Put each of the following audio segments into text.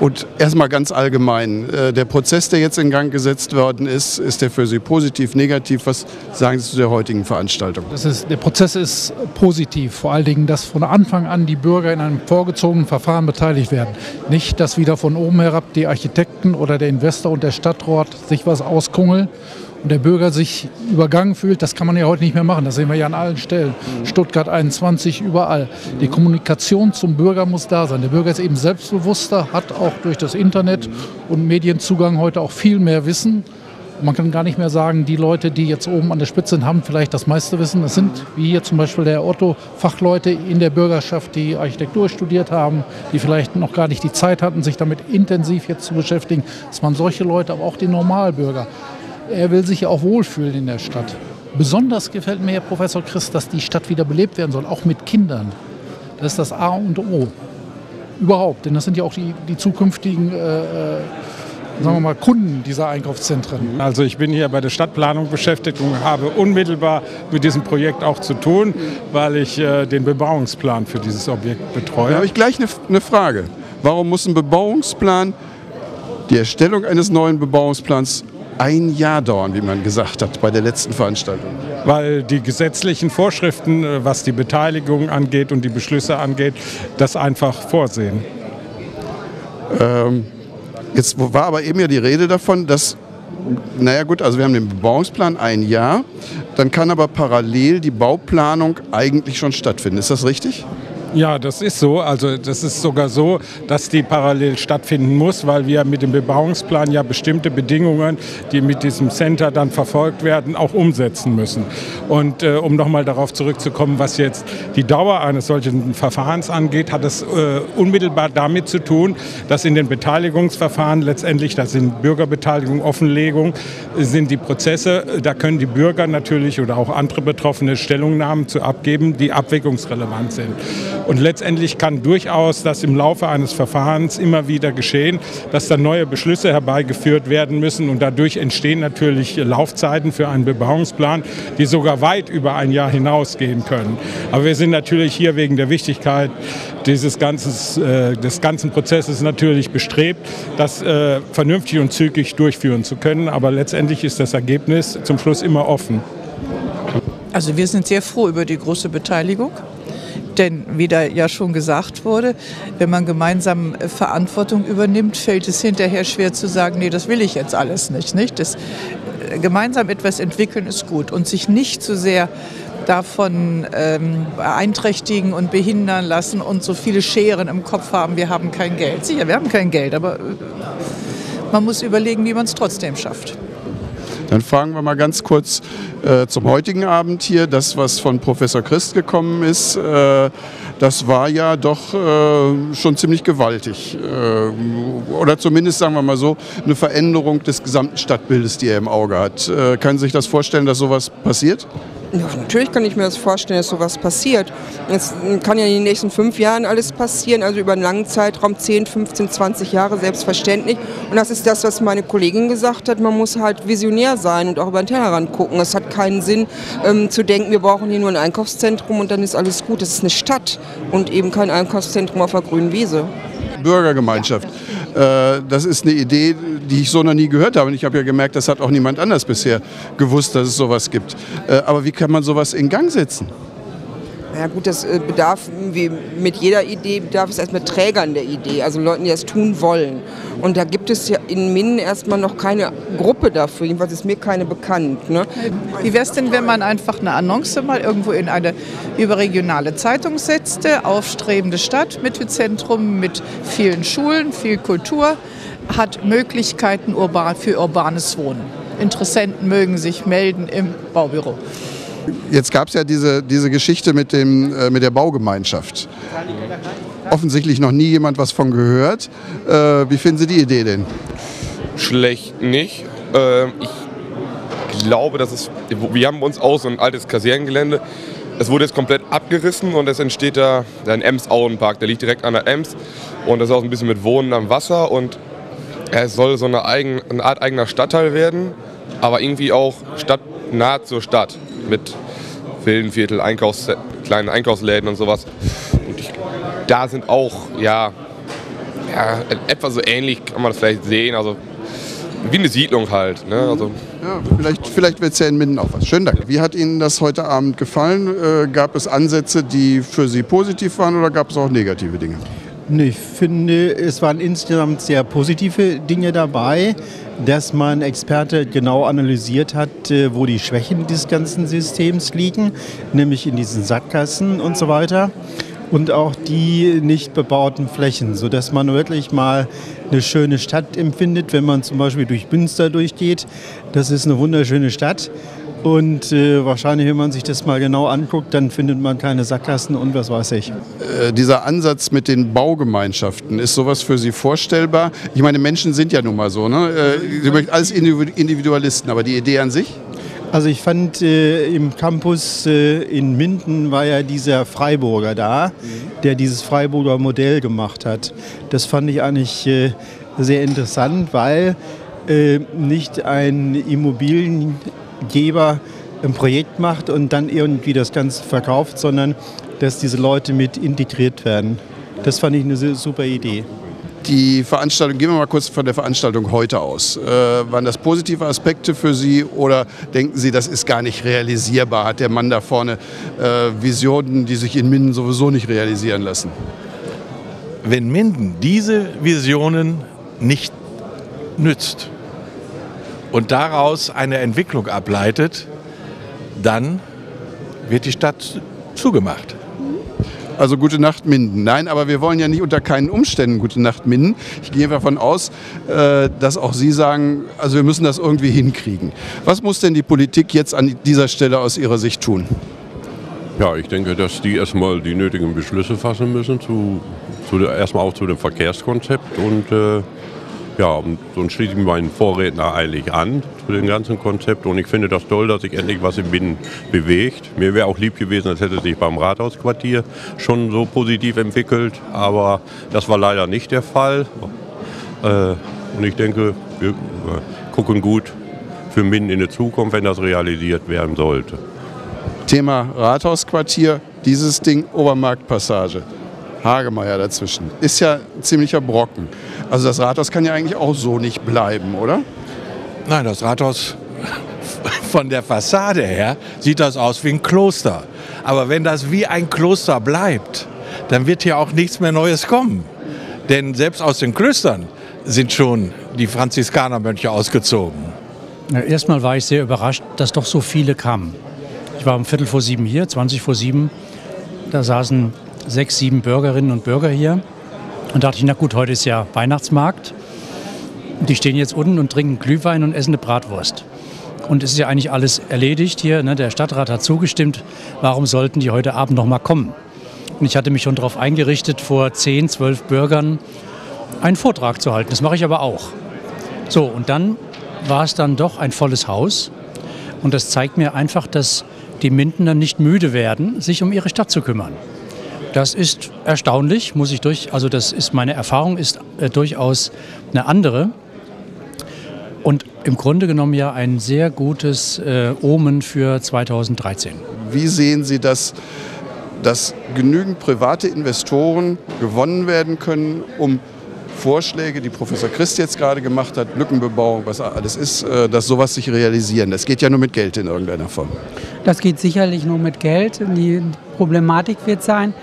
Und erstmal ganz allgemein, der Prozess, der jetzt in Gang gesetzt worden ist, ist der für Sie positiv, negativ? Was sagen Sie zu der heutigen Veranstaltung? Der Prozess ist positiv, vor allen Dingen, dass von Anfang an die Bürger in einem vorgezogenen Verfahren beteiligt werden. Nicht, dass wieder von oben herab die Architekten oder der Investor und der Stadtrat sich was auskungeln und der Bürger sich übergangen fühlt. Das kann man ja heute nicht mehr machen, das sehen wir ja an allen Stellen. Stuttgart 21, überall. Die Kommunikation zum Bürger muss da sein. Der Bürger ist eben selbstbewusster, hat auch durch das Internet und Medienzugang heute auch viel mehr Wissen. Man kann gar nicht mehr sagen, die Leute, die jetzt oben an der Spitze sind, haben vielleicht das meiste Wissen. Das sind, wie hier zum Beispiel der Herr Otto, Fachleute in der Bürgerschaft, die Architektur studiert haben, die vielleicht noch gar nicht die Zeit hatten, sich damit intensiv jetzt zu beschäftigen. Das waren solche Leute, aber auch die Normalbürger. Er will sich auch wohlfühlen in der Stadt. Besonders gefällt mir, Herr Professor Christ, dass die Stadt wieder belebt werden soll, auch mit Kindern. Das ist das A und O. Überhaupt, denn das sind ja auch die zukünftigen sagen wir mal, Kunden dieser Einkaufszentren. Also ich bin hier bei der Stadtplanung beschäftigt und habe unmittelbar mit diesem Projekt auch zu tun, weil ich den Bebauungsplan für dieses Objekt betreue. Da habe ich gleich eine Frage. Warum muss ein Bebauungsplan, die Erstellung eines neuen Bebauungsplans, ein Jahr dauern, wie man gesagt hat bei der letzten Veranstaltung? Weil die gesetzlichen Vorschriften, was die Beteiligung angeht und die Beschlüsse angeht, das einfach vorsehen. Jetzt war aber eben ja die Rede davon, dass, naja gut, also wir haben den Bebauungsplan ein Jahr, dann kann aber parallel die Bauplanung eigentlich schon stattfinden. Ist das richtig? Ja, das ist so. Also das ist sogar so, dass die parallel stattfinden muss, weil wir mit dem Bebauungsplan ja bestimmte Bedingungen, die mit diesem Center dann verfolgt werden, auch umsetzen müssen. Und um nochmal darauf zurückzukommen, was jetzt die Dauer eines solchen Verfahrens angeht, hat es unmittelbar damit zu tun, dass in den Beteiligungsverfahren letztendlich, das sind Bürgerbeteiligung, Offenlegung, sind die Prozesse, da können die Bürger natürlich oder auch andere Betroffene Stellungnahmen zu abgeben, die abwägungsrelevant sind. Und letztendlich kann durchaus das im Laufe eines Verfahrens immer wieder geschehen, dass dann neue Beschlüsse herbeigeführt werden müssen. Und dadurch entstehen natürlich Laufzeiten für einen Bebauungsplan, die sogar weit über ein Jahr hinausgehen können. Aber wir sind natürlich hier wegen der Wichtigkeit des ganzen Prozesses natürlich bestrebt, das vernünftig und zügig durchführen zu können. Aber letztendlich ist das Ergebnis zum Schluss immer offen. Also wir sind sehr froh über die große Beteiligung. Denn, wie da ja schon gesagt wurde, wenn man gemeinsam Verantwortung übernimmt, fällt es hinterher schwer zu sagen, nee, das will ich jetzt alles nicht. Das gemeinsam etwas entwickeln ist gut und sich nicht zu sehr davon beeinträchtigen und behindern lassen und so viele Scheren im Kopf haben, wir haben kein Geld. Sicher, wir haben kein Geld, aber man muss überlegen, wie man es trotzdem schafft. Dann fragen wir mal ganz kurz zum heutigen Abend hier. Das, was von Professor Christ gekommen ist, das war ja doch schon ziemlich gewaltig. Oder zumindest, sagen wir mal so, eine Veränderung des gesamten Stadtbildes, die er im Auge hat. Kann sich das vorstellen, dass sowas passiert? Ja, natürlich kann ich mir das vorstellen, dass sowas passiert. Es kann ja in den nächsten 5 Jahren alles passieren, also über einen langen Zeitraum, 10, 15, 20 Jahre, selbstverständlich. Und das ist das, was meine Kollegin gesagt hat, man muss halt visionär sein und auch über den Tellerrand gucken. Es hat keinen Sinn zu denken, wir brauchen hier nur ein Einkaufszentrum und dann ist alles gut. Das ist eine Stadt und eben kein Einkaufszentrum auf der grünen Wiese. Bürgergemeinschaft. Das ist eine Idee, die ich so noch nie gehört habe. Und ich habe ja gemerkt, das hat auch niemand anders bisher gewusst, dass es sowas gibt. Aber wie kann man sowas in Gang setzen? Ja gut, das bedarf, wie mit jeder Idee, bedarf es erstmal Trägern der Idee, also Leuten, die das tun wollen. Und da gibt es ja in Minden erstmal noch keine Gruppe dafür, jedenfalls ist mir keine bekannt. Ne? Wie wäre es denn, wenn man einfach eine Annonce mal irgendwo in eine überregionale Zeitung setzte, aufstrebende Stadt, Mittelzentrum mit vielen Schulen, viel Kultur, hat Möglichkeiten für urbanes Wohnen. Interessenten mögen sich melden im Baubüro. Jetzt gab es ja diese Geschichte mit der Baugemeinschaft. Offensichtlich noch nie jemand was von gehört. Wie finden Sie die Idee denn? Schlecht nicht. Ich glaube, wir haben bei uns auch so ein altes Kasernengelände. Es wurde jetzt komplett abgerissen und es entsteht da ein Ems-Auenpark. Der liegt direkt an der Ems und das ist auch ein bisschen mit Wohnen am Wasser. Und es soll so eine Art eigener Stadtteil werden, aber irgendwie auch nah zur Stadt. Mit Villenviertel, kleinen Einkaufsläden und sowas. Und da sind auch, ja, Ja, etwa so ähnlich kann man das vielleicht sehen, also wie eine Siedlung halt. Ne? Also ja, vielleicht wird es ja in Minden auch was. Schönen Dank. Ja. Wie hat Ihnen das heute Abend gefallen? Gab es Ansätze, die für Sie positiv waren oder gab es auch negative Dinge? Nee, ich finde, es waren insgesamt sehr positive Dinge dabei, dass man Experte genau analysiert hat, wo die Schwächen des ganzen Systems liegen, nämlich in diesen Sackgassen und so weiter. Und auch die nicht bebauten Flächen, sodass man wirklich mal eine schöne Stadt empfindet, wenn man zum Beispiel durch Münster durchgeht. Das ist eine wunderschöne Stadt und wahrscheinlich, wenn man sich das mal genau anguckt, dann findet man keine Sackgassen und was weiß ich. Dieser Ansatz mit den Baugemeinschaften, ist sowas für Sie vorstellbar? Ich meine, Menschen sind ja nun mal so, ne? Sie sind alles Individualisten, aber die Idee an sich? Also ich fand, im Campus in Minden war ja dieser Freiburger da, der dieses Freiburger Modell gemacht hat. Das fand ich eigentlich sehr interessant, weil nicht ein Immobiliengeber ein Projekt macht und dann irgendwie das Ganze verkauft, sondern dass diese Leute mit integriert werden. Das fand ich eine super Idee. Die Veranstaltung, gehen wir mal kurz von der Veranstaltung heute aus. Waren das positive Aspekte für Sie oder denken Sie, das ist gar nicht realisierbar? Hat der Mann da vorne Visionen, die sich in Minden sowieso nicht realisieren lassen? Wenn Minden diese Visionen nicht nützt und daraus eine Entwicklung ableitet, dann wird die Stadt zugemacht. Also Gute Nacht Minden. Nein, aber wir wollen ja nicht unter keinen Umständen Gute Nacht Minden. Ich gehe davon aus, dass auch Sie sagen, also wir müssen das irgendwie hinkriegen. Was muss denn die Politik jetzt an dieser Stelle aus Ihrer Sicht tun? Ja, ich denke, dass die erstmal die nötigen Beschlüsse fassen müssen, erstmal auch zu dem Verkehrskonzept. Und ja, und schließe ich meinen Vorredner eilig an zu dem ganzen Konzept. Und ich finde das toll, dass sich endlich was in Minden bewegt. Mir wäre auch lieb gewesen, als hätte sich beim Rathausquartier schon so positiv entwickelt. Aber das war leider nicht der Fall. Und ich denke, wir gucken gut für Minden in die Zukunft, wenn das realisiert werden sollte. Thema Rathausquartier, dieses Ding Obermarktpassage. Hagemeier dazwischen. Ist ja ein ziemlicher Brocken. Also das Rathaus kann ja eigentlich auch so nicht bleiben, oder? Nein, das Rathaus von der Fassade her sieht das aus wie ein Kloster. Aber wenn das wie ein Kloster bleibt, dann wird hier auch nichts mehr Neues kommen. Denn selbst aus den Klöstern sind schon die Franziskanermönche ausgezogen. Na, erstmal war ich sehr überrascht, dass doch so viele kamen. Ich war um 6:45 hier, 7:20. Da saßen 6, 7 Bürgerinnen und Bürger hier und dachte ich, na gut, heute ist ja Weihnachtsmarkt. Die stehen jetzt unten und trinken Glühwein und essen eine Bratwurst. Und es ist ja eigentlich alles erledigt hier, ne? Der Stadtrat hat zugestimmt, warum sollten die heute Abend noch mal kommen? Und ich hatte mich schon darauf eingerichtet, vor 10, 12 Bürgern einen Vortrag zu halten. Das mache ich aber auch. So, und dann war es dann doch ein volles Haus und das zeigt mir einfach, dass die Mindener nicht müde werden, sich um ihre Stadt zu kümmern. Das ist erstaunlich, muss ich also das ist meine Erfahrung, ist durchaus eine andere und im Grunde genommen ja ein sehr gutes Omen für 2013. Wie sehen Sie das, dass genügend private Investoren gewonnen werden können, um Vorschläge, die Professor Christ jetzt gerade gemacht hat, Lückenbebauung, was alles ist, dass sowas sich realisieren? Das geht ja nur mit Geld in irgendeiner Form. Das geht sicherlich nur mit Geld. Die Problematik wird sein,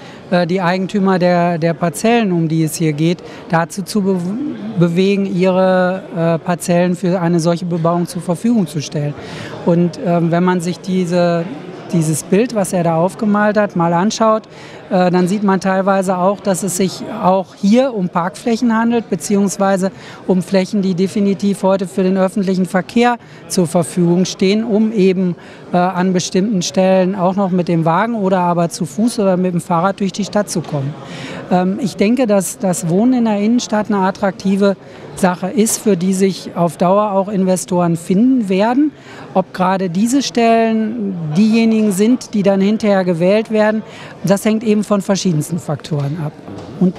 die Eigentümer der Parzellen, um die es hier geht, dazu zu bewegen, ihre Parzellen für eine solche Bebauung zur Verfügung zu stellen. Und wenn man sich dieses Bild, was er da aufgemalt hat, mal anschaut, dann sieht man teilweise auch, dass es sich auch hier um Parkflächen handelt, beziehungsweise um Flächen, die definitiv heute für den öffentlichen Verkehr zur Verfügung stehen, um eben an bestimmten Stellen auch noch mit dem Wagen oder aber zu Fuß oder mit dem Fahrrad durch die Stadt zu kommen. Ich denke, dass das Wohnen in der Innenstadt eine attraktive Sache ist, für die sich auf Dauer auch Investoren finden werden. Ob gerade diese Stellen diejenigen sind, die dann hinterher gewählt werden, das hängt eben von verschiedensten Faktoren ab und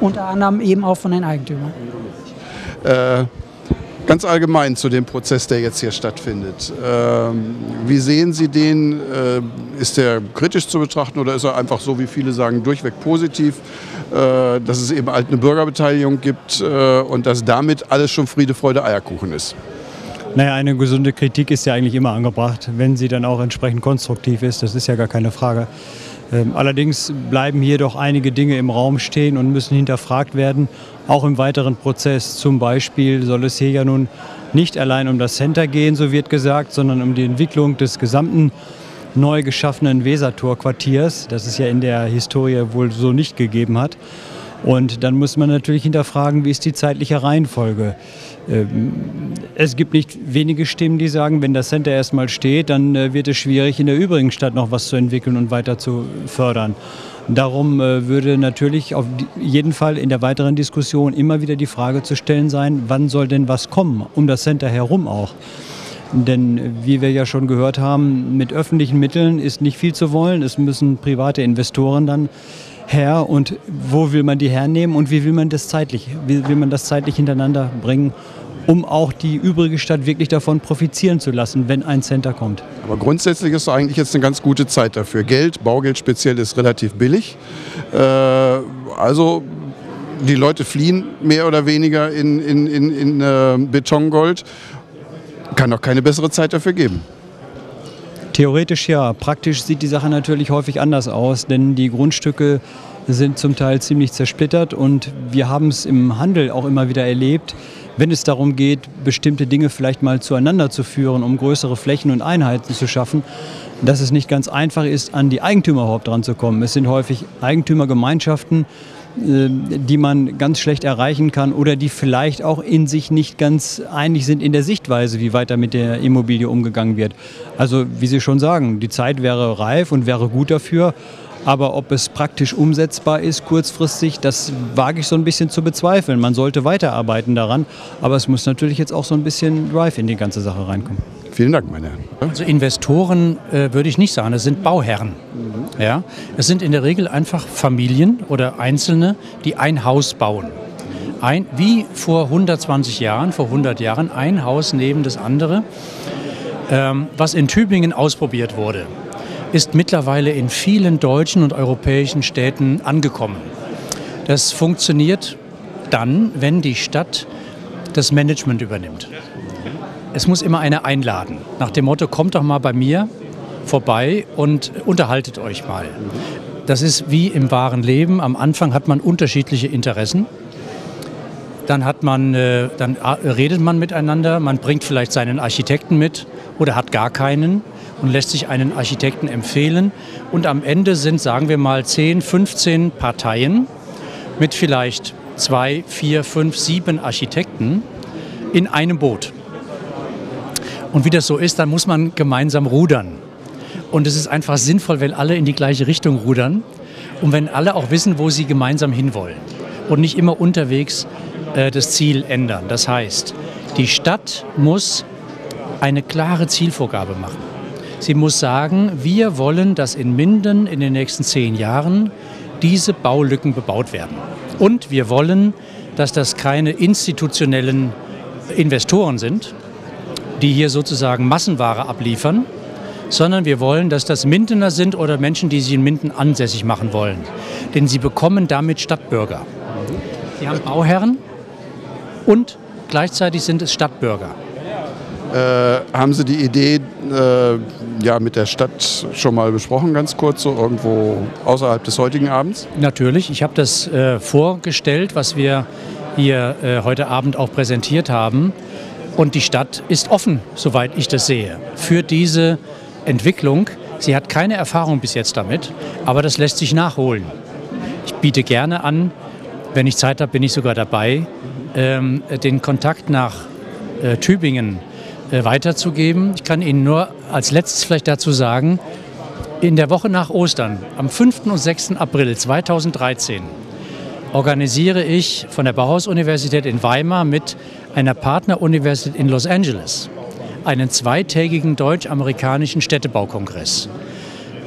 unter anderem eben auch von den Eigentümern. Ganz allgemein zu dem Prozess, der jetzt hier stattfindet. Wie sehen Sie den? Ist der kritisch zu betrachten oder ist er einfach so, wie viele sagen, durchweg positiv? Dass es eben halt eine Bürgerbeteiligung gibt und dass damit alles schon Friede, Freude, Eierkuchen ist? Naja, eine gesunde Kritik ist ja eigentlich immer angebracht, wenn sie dann auch entsprechend konstruktiv ist. Das ist ja gar keine Frage. Allerdings bleiben hier doch einige Dinge im Raum stehen und müssen hinterfragt werden, auch im weiteren Prozess. Zum Beispiel soll es hier ja nun nicht allein um das Center gehen, so wird gesagt, sondern um die Entwicklung des gesamten neu geschaffenen Wesertor-Quartiers, das es ja in der Historie wohl so nicht gegeben hat. Und dann muss man natürlich hinterfragen, wie ist die zeitliche Reihenfolge. Es gibt nicht wenige Stimmen, die sagen, wenn das Center erstmal steht, dann wird es schwierig, in der übrigen Stadt noch was zu entwickeln und weiter zu fördern. Darum würde natürlich auf jeden Fall in der weiteren Diskussion immer wieder die Frage zu stellen sein, wann soll denn was kommen, um das Center herum auch. Denn wie wir ja schon gehört haben, mit öffentlichen Mitteln ist nicht viel zu wollen. Es müssen private Investoren dann her. Und wo will man die hernehmen und wie will man das zeitlich? Wie will man das zeitlich hintereinander bringen, um auch die übrige Stadt wirklich davon profitieren zu lassen, wenn ein Center kommt? Aber grundsätzlich ist eigentlich jetzt eine ganz gute Zeit dafür. Geld, Baugeld speziell, ist relativ billig. Also die Leute fliehen mehr oder weniger in Betongold. Kann doch keine bessere Zeit dafür geben. Theoretisch ja. Praktisch sieht die Sache natürlich häufig anders aus, denn die Grundstücke sind zum Teil ziemlich zersplittert und wir haben es im Handel auch immer wieder erlebt, wenn es darum geht, bestimmte Dinge vielleicht mal zueinander zu führen, um größere Flächen und Einheiten zu schaffen, dass es nicht ganz einfach ist, an die Eigentümer überhaupt dran zu kommen. Es sind häufig Eigentümergemeinschaften, die man ganz schlecht erreichen kann oder die vielleicht auch in sich nicht ganz einig sind in der Sichtweise, wie weiter mit der Immobilie umgegangen wird. Also wie Sie schon sagen, die Zeit wäre reif und wäre gut dafür, aber ob es praktisch umsetzbar ist kurzfristig, das wage ich so ein bisschen zu bezweifeln. Man sollte weiterarbeiten daran, aber es muss natürlich jetzt auch so ein bisschen Drive in die ganze Sache reinkommen. Vielen Dank, meine Herren. Also Investoren würde ich nicht sagen, es sind Bauherren. Mhm. Ja? Es sind in der Regel einfach Familien oder Einzelne, die ein Haus bauen. Wie vor 120 Jahren, vor 100 Jahren, ein Haus neben das andere. Was in Tübingen ausprobiert wurde, ist mittlerweile in vielen deutschen und europäischen Städten angekommen. Das funktioniert dann, wenn die Stadt das Management übernimmt. Es muss immer einer einladen, nach dem Motto, kommt doch mal bei mir vorbei und unterhaltet euch mal. Das ist wie im wahren Leben, am Anfang hat man unterschiedliche Interessen, dann redet man miteinander, man bringt vielleicht seinen Architekten mit oder hat gar keinen und lässt sich einen Architekten empfehlen. Und am Ende sind, sagen wir mal, 10, 15 Parteien mit vielleicht 2, 4, 5, 7 Architekten in einem Boot. Und wie das so ist, dann muss man gemeinsam rudern. Und es ist einfach sinnvoll, wenn alle in die gleiche Richtung rudern und wenn alle auch wissen, wo sie gemeinsam hinwollen und nicht immer unterwegs das Ziel ändern. Das heißt, die Stadt muss eine klare Zielvorgabe machen. Sie muss sagen, wir wollen, dass in Minden in den nächsten 10 Jahren diese Baulücken bebaut werden. Und wir wollen, dass das keine institutionellen Investoren sind, die hier sozusagen Massenware abliefern, sondern wir wollen, dass das Mindener sind oder Menschen, die sich in Minden ansässig machen wollen. Denn sie bekommen damit Stadtbürger. Sie haben Bauherren und gleichzeitig sind es Stadtbürger. Haben Sie die Idee ja, mit der Stadt schon mal besprochen, ganz kurz, so irgendwo außerhalb des heutigen Abends? Natürlich, ich habe das vorgestellt, was wir hier heute Abend auch präsentiert haben. Und die Stadt ist offen, soweit ich das sehe, für diese Entwicklung. Sie hat keine Erfahrung bis jetzt damit, aber das lässt sich nachholen. Ich biete gerne an, wenn ich Zeit habe, bin ich sogar dabei, den Kontakt nach Tübingen weiterzugeben. Ich kann Ihnen nur als letztes vielleicht dazu sagen, in der Woche nach Ostern, am 5. und 6. April 2013, organisiere ich von der Bauhaus-Universität in Weimar mit einer Partneruniversität in Los Angeles einen 2-tägigen deutsch-amerikanischen Städtebaukongress.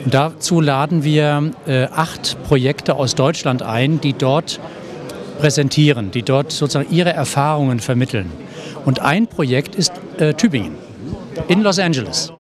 Und dazu laden wir 8 Projekte aus Deutschland ein, die dort präsentieren, die dort sozusagen ihre Erfahrungen vermitteln. Und ein Projekt ist Tübingen in Los Angeles.